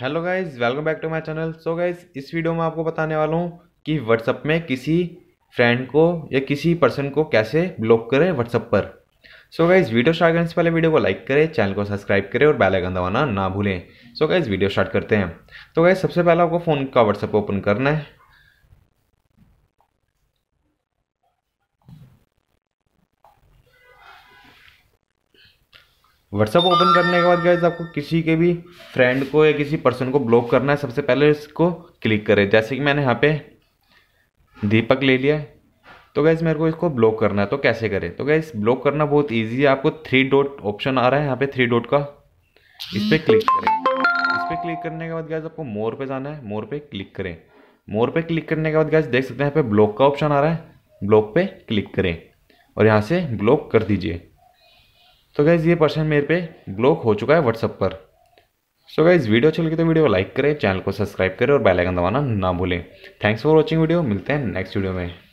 Hello guys, welcome back to my channel. So guys, इस video में आपको बताने वाला हूँ कि व्हाट्सअप में किसी फ्रेंड को या किसी पर्सन को कैसे ब्लॉक करें व्हाट्सअप पर। सो गाइस, वीडियो स्टार्ट करने से पहले वीडियो को लाइक करें, चैनल को सब्सक्राइब करें और बेल आइकन दबाना ना भूलें। सो गाइस, वीडियो स्टार्ट करते हैं। तो गाइस, सबसे पहले आपको फ़ोन का व्हाट्सअप ओपन करना है। व्हाट्सअप ओपन करने के बाद गाइस, आपको किसी के भी फ्रेंड को या किसी पर्सन को ब्लॉक करना है। सबसे पहले इसको क्लिक करें। जैसे कि मैंने यहाँ पे दीपक ले लिया है, तो गाइस मेरे को इसको ब्लॉक करना है, तो कैसे करें? तो गाइस, ब्लॉक करना बहुत इजी है। आपको थ्री डॉट ऑप्शन आ रहा है, यहाँ पे थ्री डॉट का, इस पर क्लिक करें। इस पर क्लिक करने के बाद गाइस आपको मोर पे जाना है, मोर पे क्लिक करें। मोर पे क्लिक करने के बाद गाइस देख सकते हैं यहाँ पे ब्लॉक का ऑप्शन आ रहा है, ब्लॉक पे क्लिक करें और यहाँ से ब्लॉक कर दीजिए। तो गाइज़ ये पर्सन मेरे पे ब्लॉक हो चुका है व्हाट्सअप पर। सो गाइज़, वीडियो अच्छी लगी तो वीडियो को लाइक करें, चैनल को सब्सक्राइब करें और बेल आइकन दबाना ना भूलें। थैंक्स फॉर वॉचिंग वीडियो, मिलते हैं नेक्स्ट वीडियो में।